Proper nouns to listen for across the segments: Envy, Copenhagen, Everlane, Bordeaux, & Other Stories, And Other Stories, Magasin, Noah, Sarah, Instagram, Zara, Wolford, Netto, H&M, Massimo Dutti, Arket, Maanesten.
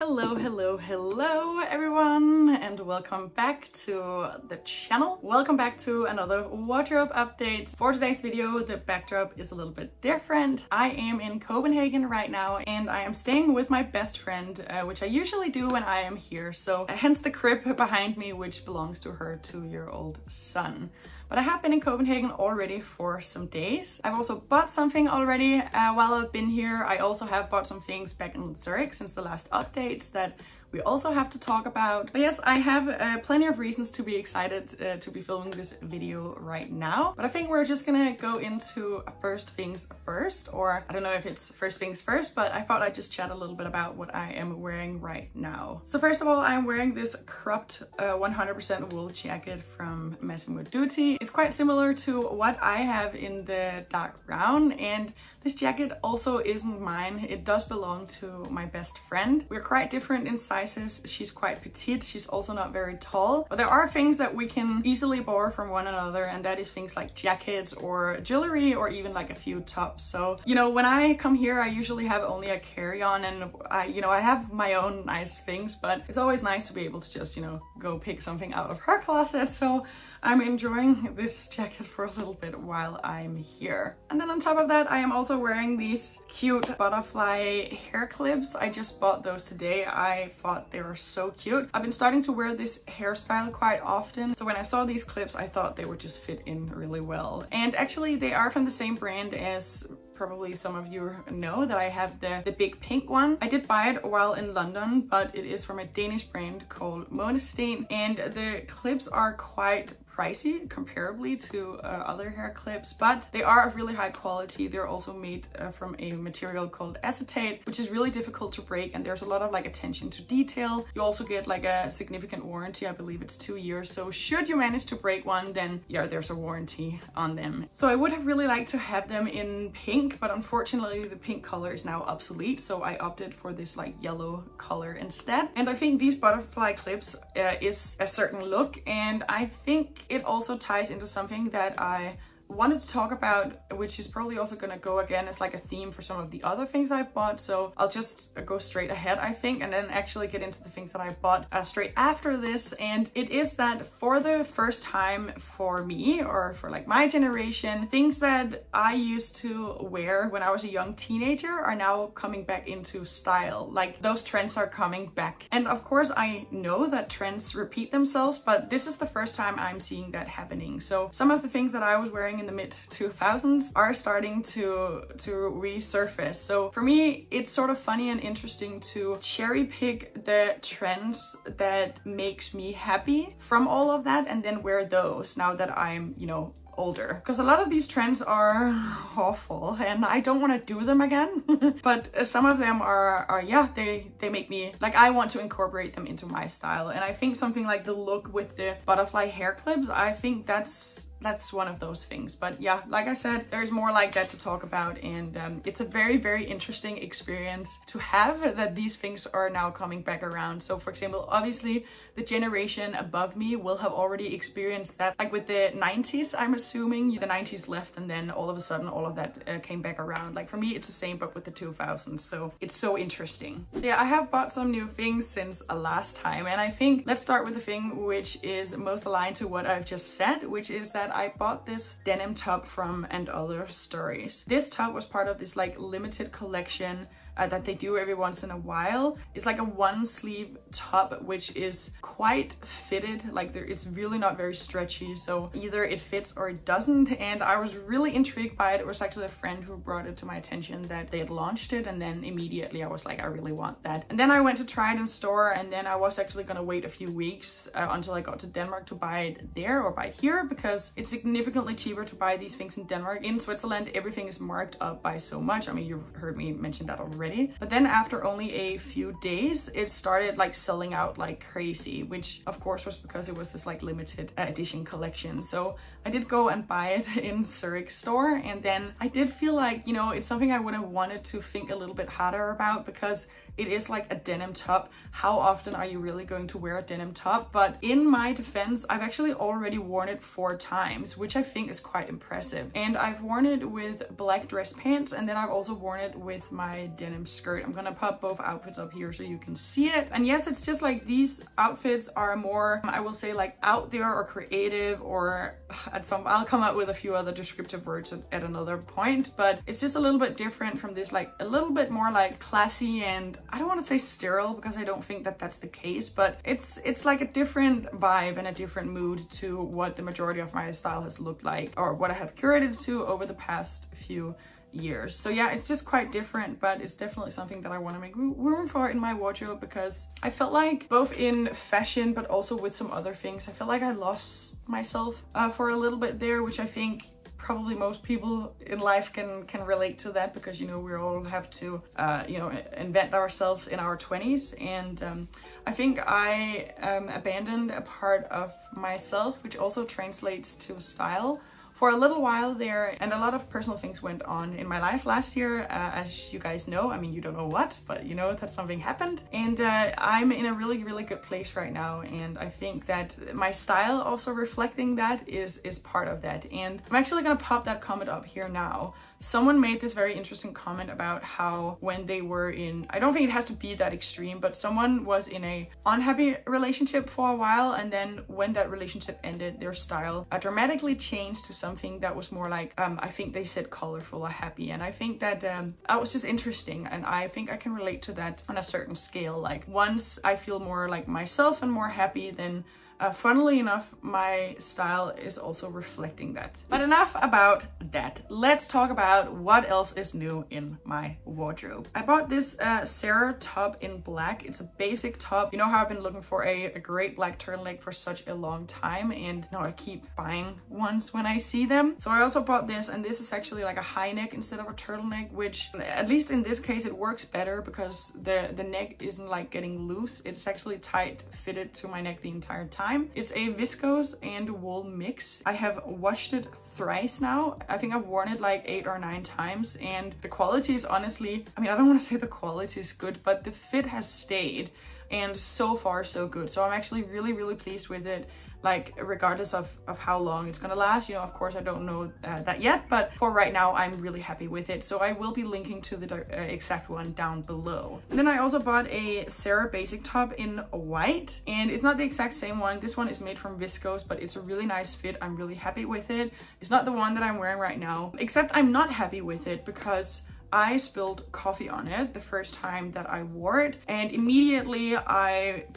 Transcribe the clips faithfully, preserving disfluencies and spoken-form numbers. Hello, hello, hello everyone, and welcome back to the channel. Welcome back to another wardrobe update. For today's video, the backdrop is a little bit different. I am in Copenhagen right now, and I am staying with my best friend, uh, which I usually do when I am here. So uh, hence the crib behind me, which belongs to her two-year-old son. But I have been in Copenhagen already for some days. I've also bought something already uh, while I've been here. I also have bought some things back in Zurich since the last updates that we also have to talk about. But yes, I have uh, plenty of reasons to be excited uh, to be filming this video right now. But I think we're just gonna go into first things first, or I don't know if it's first things first, but I thought I'd just chat a little bit about what I am wearing right now. So first of all, I'm wearing this cropped one hundred percent uh, wool jacket from Massimo Dutti. It's quite similar to what I have in the dark brown, and this jacket also isn't mine. It does belong to my best friend. We're quite different in size. She's quite petite, she's also not very tall, but there are things that we can easily borrow from one another, and that is things like jackets or jewelry or even like a few tops. So, you know, when I come here I usually have only a carry-on, and I, you know, I have my own nice things, but it's always nice to be able to just, you know, go pick something out of her closet. So I'm enjoying this jacket for a little bit while I'm here. And then on top of that, I am also wearing these cute butterfly hair clips. I just bought those today. I thought they were so cute. I've been starting to wear this hairstyle quite often, so when I saw these clips I thought they would just fit in really well. And actually they are from the same brand as probably some of you know that I have the, the big pink one. I did buy it while in London, but it is from a Danish brand called Maanesten, and the clips are quite pricey comparably to uh, other hair clips, but they are of really high quality. They're also made uh, from a material called acetate, which is really difficult to break, and there's a lot of like attention to detail. You also get like a significant warranty. I believe it's two years, so should you manage to break one, then yeah, there's a warranty on them. So I would have really liked to have them in pink, but unfortunately the pink color is now obsolete, so I opted for this like yellow color instead. And I think these butterfly clips uh, is a certain look, and I think it also ties into something that I wanted to talk about, which is probably also gonna go again as like a theme for some of the other things I've bought. So I'll just go straight ahead, I think, and then actually get into the things that I bought uh, straight after this. And it is that for the first time for me, or for like my generation, things that I used to wear when I was a young teenager are now coming back into style. Like those trends are coming back. And of course I know that trends repeat themselves, but this is the first time I'm seeing that happening. So some of the things that I was wearing in the mid two thousands are starting to to resurface. So for me it's sort of funny and interesting to cherry pick the trends that makes me happy from all of that, and then wear those now that I'm, you know, older, because a lot of these trends are awful and I don't want to do them again. But some of them are, are yeah, they they make me like, I want to incorporate them into my style. And I think something like the look with the butterfly hair clips, I think that's that's one of those things. But yeah, like I said, there's more like that to talk about, and um, it's a very very interesting experience to have that these things are now coming back around. So for example, obviously the generation above me will have already experienced that, like with the nineties, I'm assuming the nineties left, and then all of a sudden all of that uh, came back around. Like for me it's the same, but with the two thousands, so it's so interesting. So yeah, I have bought some new things since last time, and I think let's start with the thing which is most aligned to what I've just said, which is that I bought this denim top from And Other Stories. This top was part of this like limited collection uh, that they do every once in a while. It's like a one sleeve top which is quite fitted, like there, it's really not very stretchy, so either it fits or it doesn't, and I was really intrigued by it. It was actually a friend who brought it to my attention that they had launched it, and then immediately I was like, I really want that. And then I went to try it in store, and then I was actually gonna wait a few weeks uh, until I got to Denmark to buy it there or buy it here, because it's significantly cheaper to buy these things in Denmark. In Switzerland, everything is marked up by so much. I mean, you've heard me mention that already. But then after only a few days, it started like selling out like crazy, which of course was because it was this like limited edition collection. So I did go and buy it in Zurich store. And then I did feel like, you know, it's something I would have wanted to think a little bit harder about, because it is like a denim top. How often are you really going to wear a denim top? But in my defense, I've actually already worn it four times, which I think is quite impressive. And I've worn it with black dress pants, and then I've also worn it with my denim skirt. I'm gonna pop both outfits up here so you can see it. And yes, it's just like these outfits are more, I will say, like out there or creative, or at some, I'll come up with a few other descriptive words at, at another point, but it's just a little bit different from this, like a little bit more like classy, and I don't want to say sterile because I don't think that that's the case, but it's it's like a different vibe and a different mood to what the majority of my style has looked like, or what I have curated to over the past few years. So yeah, it's just quite different, but it's definitely something that I want to make room for in my wardrobe, because I felt like both in fashion but also with some other things, I felt like I lost myself uh, for a little bit there, which I think probably most people in life can can relate to that, because you know we all have to uh, you know invent ourselves in our twenties, and um, I think I um, abandoned a part of myself, which also translates to style, for a little while there. And a lot of personal things went on in my life last year, uh, as you guys know. I mean, you don't know what, but you know that something happened, and uh, I'm in a really really good place right now, and I think that my style also reflecting that is is part of that. And I'm actually gonna pop that comment up here now. Someone made this very interesting comment about how when they were in, I don't think it has to be that extreme, but someone was in a unhappy relationship for a while, and then when that relationship ended, their style uh, dramatically changed to something that was more like, um, I think they said colorful or happy. And I think that um, that was just interesting, and I think I can relate to that on a certain scale. Like once I feel more like myself and more happy, then Uh, funnily enough, my style is also reflecting that. But enough about that. Let's talk about what else is new in my wardrobe. I bought this uh, Sarah top in black. It's a basic top. You know how I've been looking for a, a great black turtleneck for such a long time, and you know, I keep buying ones when I see them. So I also bought this, and this is actually like a high neck instead of a turtleneck, which at least in this case, it works better because the, the neck isn't like getting loose. It's actually tight fitted to my neck the entire time. It's a viscose and wool mix. I have washed it thrice now. I think I've worn it like eight or nine times, and the quality is honestly, I mean, I don't want to say the quality is good, but the fit has stayed, and so far so good. So I'm actually really really pleased with it, like regardless of, of how long it's gonna last. You know, of course I don't know uh, that yet, but for right now I'm really happy with it. So I will be linking to the uh, exact one down below. And then I also bought a Zara basic top in white, and it's not the exact same one. This one is made from viscose, but it's a really nice fit. I'm really happy with it. It's not the one that I'm wearing right now, except I'm not happy with it because I spilled coffee on it the first time that I wore it, and immediately I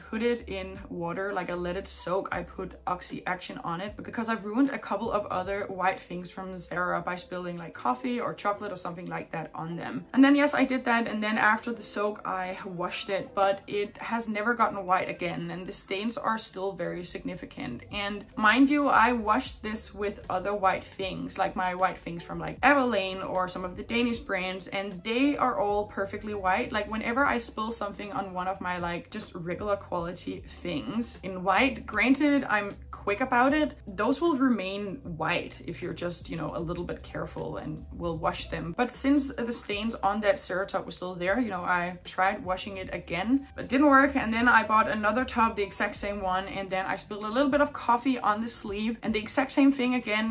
put it in water, like I let it soak. I put Oxy Action on it because I've ruined a couple of other white things from Zara by spilling like coffee or chocolate or something like that on them. And then yes, I did that, and then after the soak I washed it, but it has never gotten white again, and the stains are still very significant. And mind you, I washed this with other white things, like my white things from like Everlane or some of the Danish brands, and they are all perfectly white. Like whenever I spill something on one of my like just regular quality things in white, granted I'm quick about it, those will remain white if you're just, you know, a little bit careful and will wash them. But since the stains on that Zara top was still there, you know, I tried washing it again, but it didn't work. And then I bought another top, the exact same one, and then I spilled a little bit of coffee on the sleeve and the exact same thing again,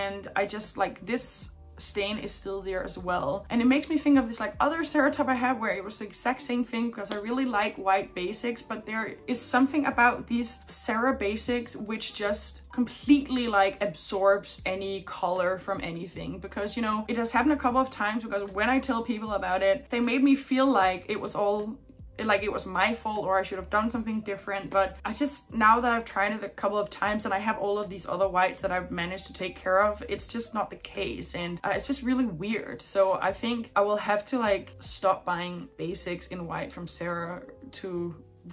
and I just like this stain is still there as well. And it makes me think of this like other Zara top I have where it was the exact same thing, because I really like white basics, but there is something about these Zara basics which just completely like absorbs any color from anything. Because you know, it has happened a couple of times, because when I tell people about it, they made me feel like it was all like it was my fault or I should have done something different. But I just, now that I've tried it a couple of times and I have all of these other whites that I've managed to take care of, it's just not the case, and uh, it's just really weird. So I think I will have to like stop buying basics in white from Zara to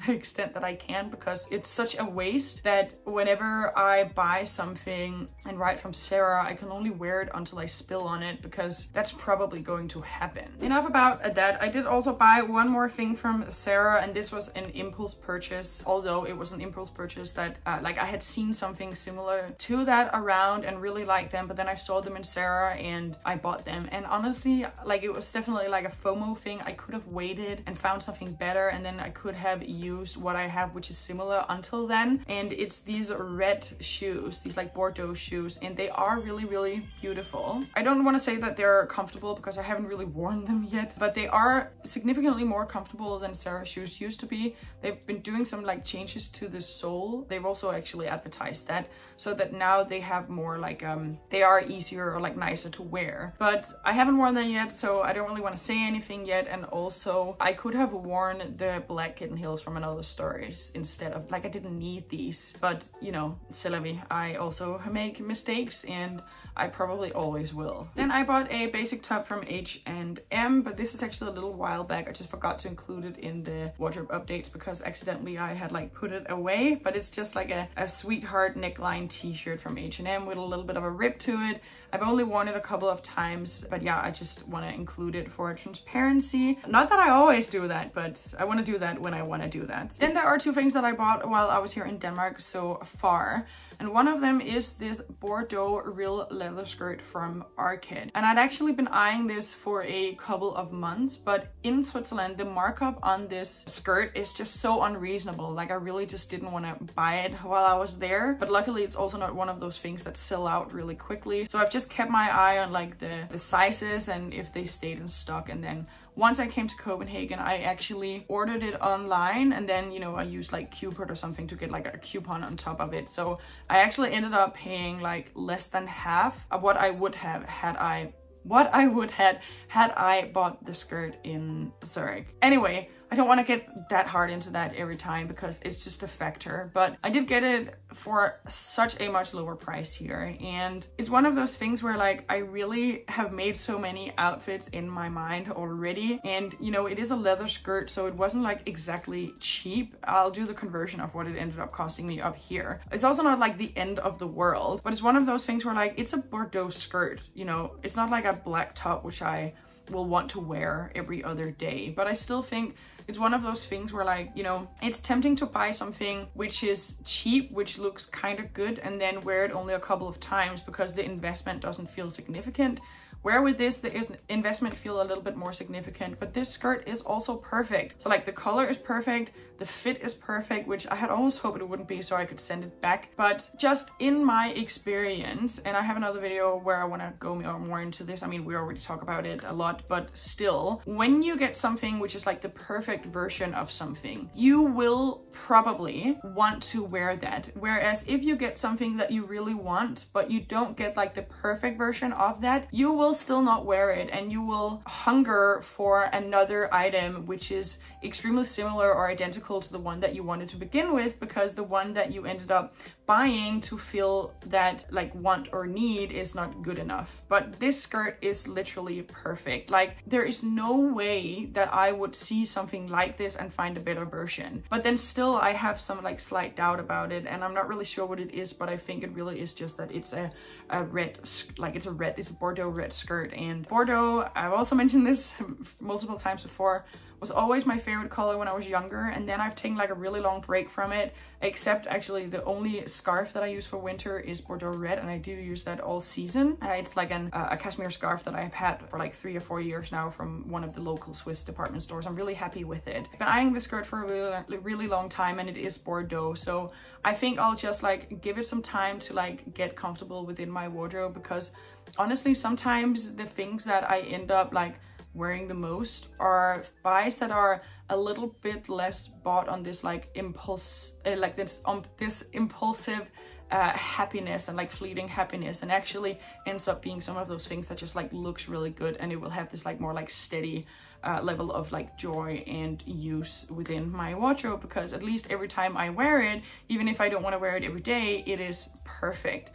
the extent that I can, because it's such a waste that whenever I buy something, and right from Sarah, I can only wear it until I spill on it, because that's probably going to happen. Enough about that. I did also buy one more thing from Sarah, and this was an impulse purchase, although it was an impulse purchase that uh, like I had seen something similar to that around and really liked them, but then I saw them in Sarah and I bought them, and honestly, like, it was definitely like a FOMO thing. I could have waited and found something better, and then I could have used what I have, which is similar, until then. And it's these red shoes, these like Bordeaux shoes, and they are really, really beautiful. I don't want to say that they're comfortable because I haven't really worn them yet, but they are significantly more comfortable than Sarah shoes used to be. They've been doing some like changes to the sole. They've also actually advertised that, so that now they have more like um they are easier or like nicer to wear. But I haven't worn them yet, so I don't really want to say anything yet. And also, I could have worn the black kitten heels from And Other Stories instead of, like, I didn't need these, but you know, c'est la vie. I also make mistakes, and I probably always will. Then I bought a basic top from H and M, but this is actually a little while back. I just forgot to include it in the wardrobe updates because accidentally I had like put it away, but it's just like a, a sweetheart neckline t-shirt from H and M with a little bit of a rip to it. I've only worn it a couple of times, but yeah, I just want to include it for transparency. Not that I always do that, but I want to do that when I want to do that. Then there are two things that I bought while I was here in Denmark so far, and one of them is this Bordeaux real leather skirt from Arket, and I'd actually been eyeing this for a couple of months, but in Switzerland the markup on this skirt is just so unreasonable. Like, I really just didn't want to buy it while I was there, but luckily it's also not one of those things that sell out really quickly, so I've just kept my eye on like the, the sizes and if they stayed in stock. And then once I came to Copenhagen, I actually ordered it online, and then, you know, I used like Cupid or something to get like a coupon on top of it. So I actually ended up paying like less than half of what I would have had I what I would have had I bought the skirt in Zurich. Anyway, I don't want to get that hard into that every time because it's just a factor, but I did get it for such a much lower price here, and it's one of those things where, like, I really have made so many outfits in my mind already, and you know, it is a leather skirt, so it wasn't like exactly cheap. I'll do the conversion of what it ended up costing me up here. It's also not like the end of the world, but it's one of those things where, like, it's a Bordeaux skirt, you know, it's not like a black top which I will want to wear every other day, but I still think it's one of those things where, like, you know, it's tempting to buy something which is cheap, which looks kind of good, and then wear it only a couple of times because the investment doesn't feel significant. Where with this, the investment feel a little bit more significant, but this skirt is also perfect. So, like, the color is perfect, the fit is perfect, which I had almost hoped it wouldn't be so I could send it back. But just in my experience, and I have another video where I want to go more into this. I mean, we already talk about it a lot, but still, when you get something which is like the perfect version of something, you will probably want to wear that. Whereas if you get something that you really want, but you don't get like the perfect version of that, you will still not wear it, and you will hunger for another item which is extremely similar or identical to the one that you wanted to begin with, because the one that you ended up buying to feel that like want or need is not good enough. But this skirt is literally perfect. Like, there is no way that I would see something like this and find a better version, but then still I have some like slight doubt about it, and I'm not really sure what it is, but I think it really is just that it's a, a red, like it's a red, it's a Bordeaux red skirt. And Bordeaux, I've also mentioned this multiple times before, was always my favorite color when I was younger, and then I've taken like a really long break from it, except actually the only scarf that I use for winter is Bordeaux red, and I do use that all season. Uh, it's like an, uh, a cashmere scarf that I've had for like three or four years now from one of the local Swiss department stores. I'm really happy with it. I've been eyeing this skirt for a really, really long time, and it is Bordeaux, so I think I'll just like give it some time to like get comfortable within my wardrobe, because honestly, sometimes the things that I end up like wearing the most are buys that are a little bit less bought on this like impulse, uh, like this um, this impulsive uh, happiness and like fleeting happiness, and actually ends up being some of those things that just like looks really good, and it will have this like more like steady Uh, level of like joy and use within my wardrobe, because at least every time I wear it, even if I don't want to wear it every day, it is perfect.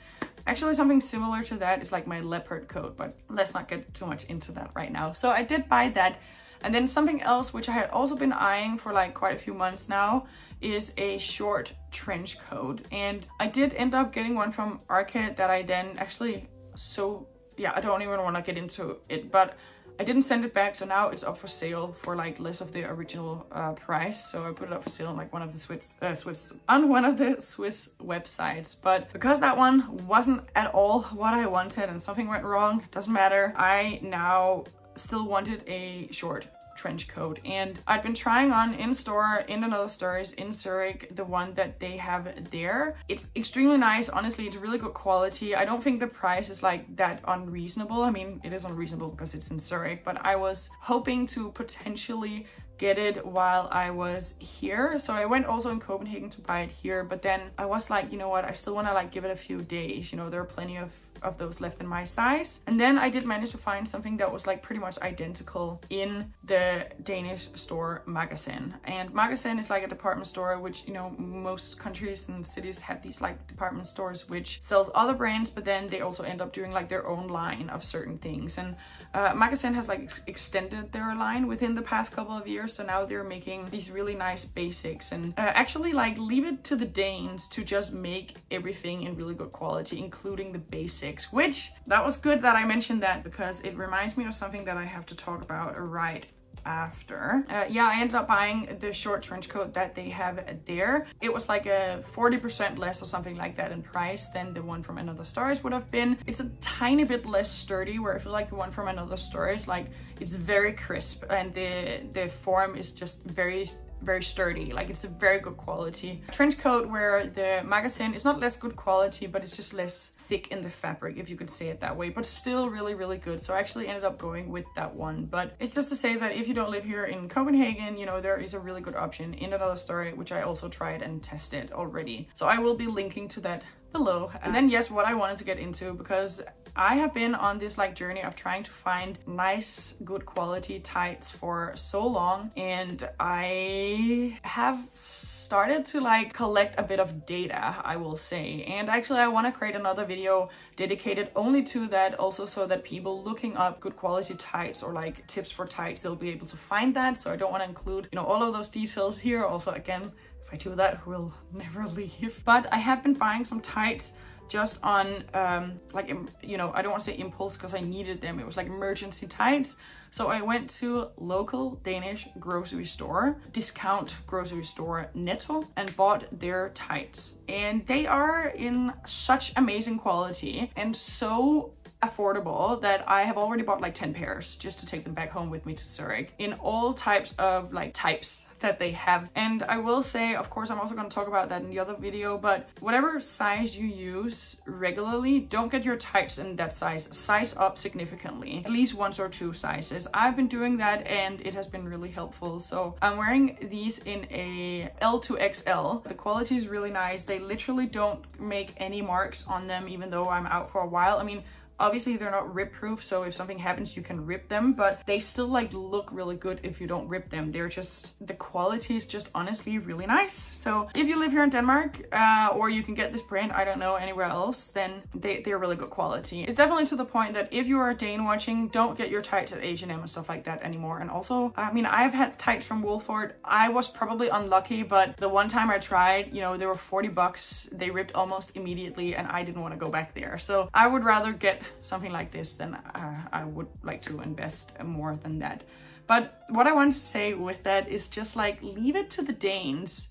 Actually, something similar to that is like my leopard coat, but let's not get too much into that right now. So I did buy that. And then something else which I had also been eyeing for like quite a few months now is a short trench coat. And I did end up getting one from Arket that I then actually, so yeah, I don't even want to get into it, but I didn't send it back. So now it's up for sale for like less of the original uh, price. So I put it up for sale on like one of the Swiss, uh, Swiss, on one of the Swiss websites. But because that one wasn't at all what I wanted and something went wrong, doesn't matter. I now still wanted a short trench coat, and I'd been trying on in store in And Other Stories in Zurich the one that they have there. It's extremely nice, honestly. It's really good quality. I don't think the price is like that unreasonable. I mean, it is unreasonable because it's in Zurich, but I was hoping to potentially get it while I was here. So I went also in Copenhagen to buy it here, but then I was like, you know what, I still want to like give it a few days, you know, there are plenty of of those left in my size. And then I did manage to find something that was like pretty much identical in the Danish store Magasin. And Magasin is like a department store, which, you know, most countries and cities have these like department stores which sells other brands, but then they also end up doing like their own line of certain things. And uh, Magasin has like ex extended their line within the past couple of years. So now they're making these really nice basics, and uh, actually like leave it to the Danes to just make everything in really good quality, including the basics. Which, that was good that I mentioned that, because it reminds me of something that I have to talk about right after. Uh, yeah, I ended up buying the short trench coat that they have there. It was like a forty percent less or something like that in price than the one from And Other Stories would have been. It's a tiny bit less sturdy, where I feel like the one from And Other Stories, like it's very crisp and the, the form is just very very sturdy. Like it's a very good quality trench coat, where the Magasin is not less good quality, but it's just less thick in the fabric, if you could say it that way, but still really really good. So I actually ended up going with that one. But it's just to say that if you don't live here in Copenhagen, you know, there is a really good option in And Other Story, which I also tried and tested already, so I will be linking to that below. And then yes, what I wanted to get into, because I have been on this like journey of trying to find nice, good quality tights for so long, and I have started to like collect a bit of data, I will say. And actually I want to create another video dedicated only to that also, so that people looking up good quality tights or like tips for tights, they'll be able to find that. So I don't want to include, you know, all of those details here. Also, again, if I do that, we'll never leave. But I have been buying some tights just on um like, you know, I don't want to say impulse, because I needed them. It was like emergency tights. So I went to local Danish grocery store, discount grocery store Netto, and bought their tights, and they are in such amazing quality and so affordable that I have already bought like ten pairs just to take them back home with me to Zurich, in all types of like types that they have. And I will say, of course, I'm also going to talk about that in the other video, but whatever size you use regularly, don't get your tights in that size. Size up significantly, at least once or two sizes. I've been doing that and it has been really helpful. So I'm wearing these in a L to X L. The quality is really nice. They literally don't make any marks on them, even though I'm out for a while. I mean, obviously they're not rip proof, so if something happens you can rip them, but they still like look really good if you don't rip them. They're just, the quality is just honestly really nice. So if you live here in Denmark, uh, or you can get this brand, I don't know, anywhere else, then they, they're really good quality. It's definitely to the point that if you are a Dane watching, don't get your tights at H and M and stuff like that anymore. And also, I mean, I've had tights from Wolford. I was probably unlucky, but the one time I tried, you know, they were forty bucks. They ripped almost immediately and I didn't want to go back there. So I would rather get something like this then uh, I would like to invest more than that. But what I want to say with that is just like, leave it to the Danes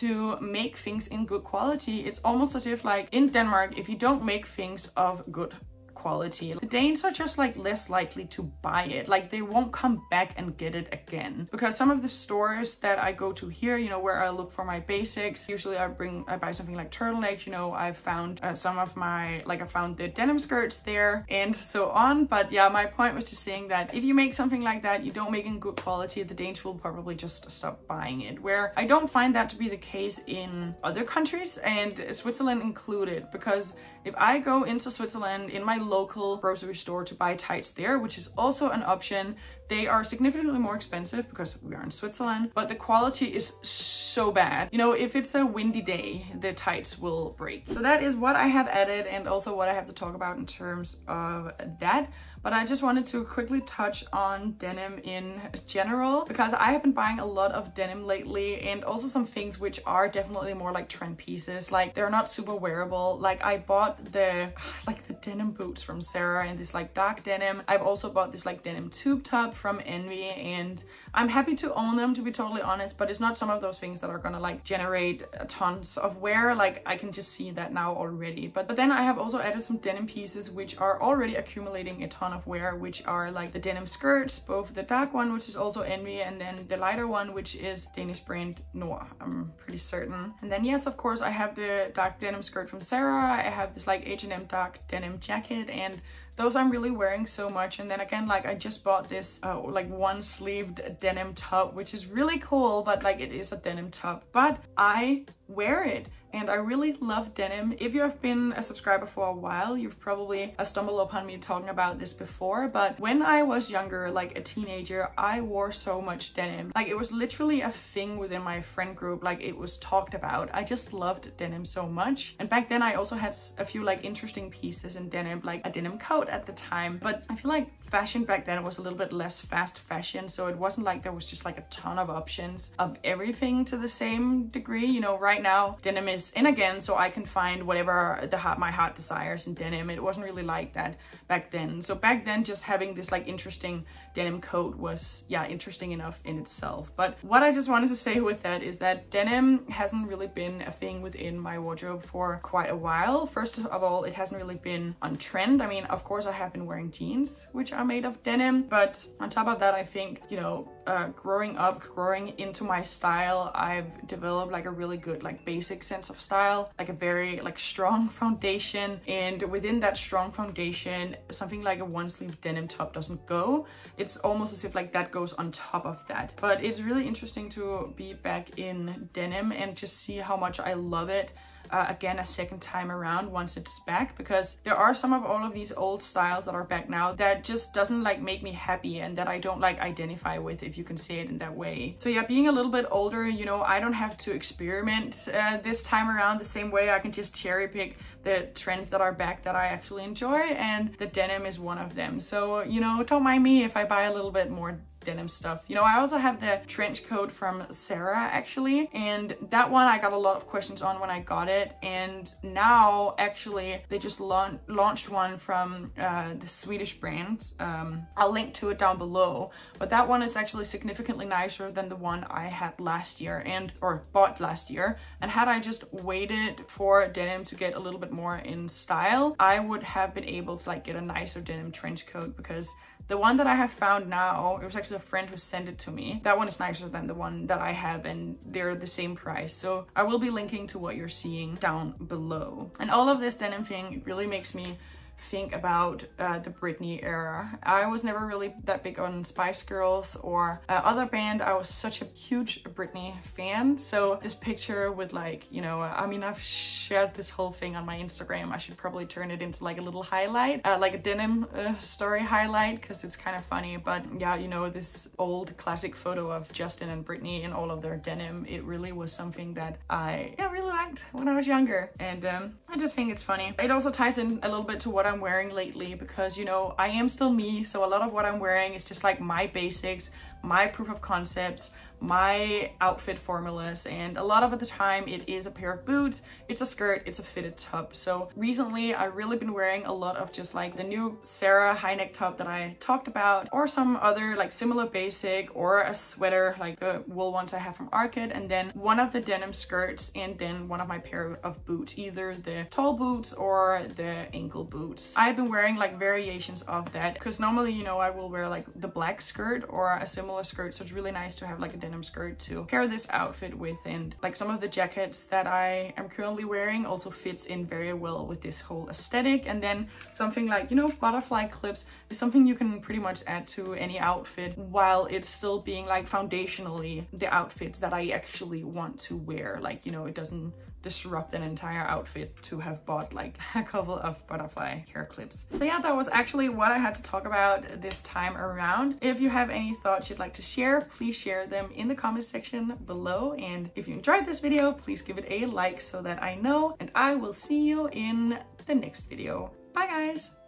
to make things in good quality. It's almost as if like in Denmark, if you don't make things of good quality, the Danes are just like less likely to buy it. Like they won't come back and get it again, because some of the stores that I go to here, you know, where I look for my basics, usually I bring, I buy something like turtlenecks, you know, I found uh, some of my, like I found the denim skirts there and so on. But yeah, my point was just saying that if you make something like that, you don't make in good quality, the Danes will probably just stop buying it, where I don't find that to be the case in other countries, and Switzerland included, because if I go into Switzerland in my local grocery store to buy tights there, which is also an option, They are significantly more expensive because we are in Switzerland, but the quality is so bad. You know, if it's a windy day, the tights will break. So that is what I have added and also what I have to talk about in terms of that. But I just wanted to quickly touch on denim in general, because I have been buying a lot of denim lately, and also some things which are definitely more like trend pieces. Like, they're not super wearable. Like, I bought the like the denim boots from Sarah and this like dark denim. I've also bought this like denim tube top from Envy, and I'm happy to own them, to be totally honest, but it's not some of those things that are gonna like generate tons of wear. Like, I can just see that now already. But, but then I have also added some denim pieces which are already accumulating a ton of wear, which are like the denim skirts, both the dark one, which is also Envy, and then the lighter one, which is Danish brand Noah, I'm pretty certain. And then yes, of course, I have the dark denim skirt from Sarah. I have this like H and M dark denim jacket, and those I'm really wearing so much. And then again, like, I just bought this uh, like one sleeved denim top, which is really cool, but like it is a denim top, but I wear it. And I really love denim. If you have been a subscriber for a while, you've probably stumbled upon me talking about this before, but when I was younger, like a teenager, I wore so much denim. Like, it was literally a thing within my friend group. Like, it was talked about. I just loved denim so much. And back then I also had a few like interesting pieces in denim, like a denim coat at the time. But I feel like fashion back then was a little bit less fast fashion, so it wasn't like there was just like a ton of options of everything to the same degree. You know, right now denim is in again, so I can find whatever the heart my heart desires in denim. It wasn't really like that back then. So back then, just having this like interesting denim coat was, yeah, interesting enough in itself. But what I just wanted to say with that is that denim hasn't really been a thing within my wardrobe for quite a while. First of all, it hasn't really been on trend. I mean, of course I have been wearing jeans which are made of denim, but on top of that, I think, you know, uh, growing up, growing into my style, I've developed like a really good like basic sense of style, like a very like strong foundation, and within that strong foundation, something like a one sleeve denim top doesn't go. It's almost as if like that goes on top of that. But it's really interesting to be back in denim and just see how much I love it. Uh, again, a second time around once it's back, because there are some of all of these old styles that are back now that just doesn't like make me happy, and that I don't like identify with, if you can say it in that way. So yeah, being a little bit older, you know, I don't have to experiment uh, this time around the same way. I can just cherry pick the trends that are back that I actually enjoy, and the denim is one of them. So, you know, don't mind me if I buy a little bit more denim stuff. You know, I also have the trench coat from Sarah actually, and that one I got a lot of questions on when I got it, and now actually they just laun launched one from uh, the Swedish brand. Um, I'll link to it down below, but that one is actually significantly nicer than the one I had last year and or bought last year. And had I just waited for denim to get a little bit more in style, I would have been able to like get a nicer denim trench coat, because the one that I have found now, it was actually a friend who sent it to me. That one is nicer than the one that I have, and they're the same price. So I will be linking to what you're seeing down below. And all of this denim thing really makes me think about uh, the Britney era. I was never really that big on Spice Girls or uh, other band. I was such a huge Britney fan. So this picture with like, you know, uh, I mean, I've shared this whole thing on my Instagram. I should probably turn it into like a little highlight, uh, like a denim uh, story highlight, because it's kind of funny. But yeah, you know, this old classic photo of Justin and Britney in all of their denim, it really was something that I yeah, really liked when I was younger. And um, I just think it's funny. It also ties in a little bit to what I'm wearing lately, because, you know, I am still me, so a lot of what I'm wearing is just like my basics, my proof of concepts, my outfit formulas, and a lot of the time it is a pair of boots, it's a skirt, it's a fitted top. So recently I've really been wearing a lot of just like the new Sarah high neck top that I talked about, or some other like similar basic, or a sweater like the wool ones I have from Arket, and then one of the denim skirts, and then one of my pair of boots, either the tall boots or the ankle boots. I've been wearing like variations of that, because normally, you know, I will wear like the black skirt or a similar skirt, so it's really nice to have like a denim denim skirt to pair this outfit with, and like some of the jackets that I am currently wearing also fits in very well with this whole aesthetic. And then something like, you know, butterfly clips is something you can pretty much add to any outfit while it's still being like foundationally the outfits that I actually want to wear. Like, you know, it doesn't disrupt an entire outfit to have bought like a couple of butterfly hair clips. So yeah, that was actually what I had to talk about this time around. If you have any thoughts you'd like to share, please share them in the comment section below. And if you enjoyed this video, please give it a like so that I know, and I will see you in the next video. Bye guys!